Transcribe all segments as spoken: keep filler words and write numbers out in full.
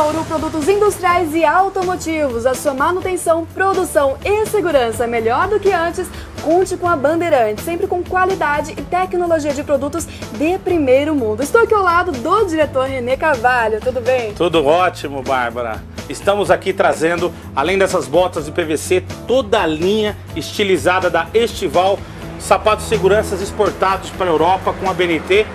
Bauru produtos industriais e automotivos. A sua manutenção, produção e segurança melhor do que antes, conte com a Bandeirantes, sempre com qualidade e tecnologia de produtos de primeiro mundo. Estou aqui ao lado do diretor René Carvalho, tudo bem? Tudo ótimo, Bárbara. Estamos aqui trazendo, além dessas botas de P V C, toda a linha estilizada da Estival, sapatos de segurança exportados para a Europa com a A B N T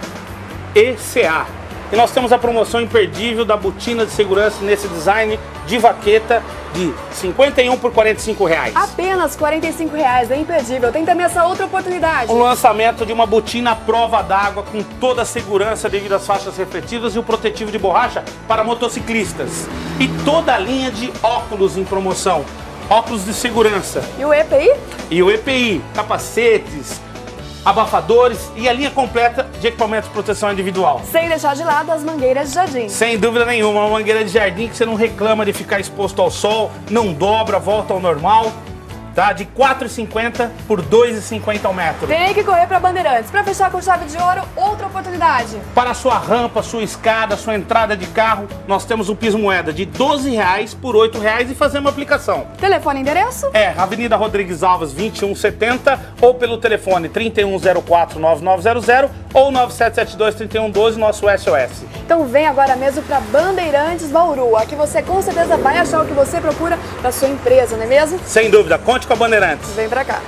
e C A. E nós temos a promoção imperdível da botina de segurança nesse design de vaqueta de cinquenta e um por quarenta e cinco reais. Apenas quarenta e cinco reais, é imperdível. Tem também essa outra oportunidade. O lançamento de uma botina à prova d'água com toda a segurança devido às faixas refletivas e o protetivo de borracha para motociclistas. E toda a linha de óculos em promoção. Óculos de segurança. E o E P I? E o E P I, capacetes, abafadores e a linha completa de equipamentos de proteção individual. Sem deixar de lado as mangueiras de jardim. Sem dúvida nenhuma, uma mangueira de jardim que você não reclama de ficar exposto ao sol, não dobra, volta ao normal, tá? De quatro reais e cinquenta por dois reais e cinquenta ao metro. Tem que correr para Bandeirantes. Para fechar com chave de ouro, outra oportunidade. Para a sua rampa, sua escada, sua entrada de carro, nós temos o piso moeda de doze reais por oito reais e fazemos aplicação. Telefone e endereço? É, Avenida Rodrigues Alves vinte e um setenta ou pelo telefone trinta e um zero quatro, nove nove zero zero ou nove sete sete dois, três um um dois, nosso S O S. Então vem agora mesmo para Bandeirantes Bauru. Aqui você com certeza vai achar o que você procura para sua empresa, não é mesmo? Sem dúvida. Conte com a Bandeirantes. Vem pra cá.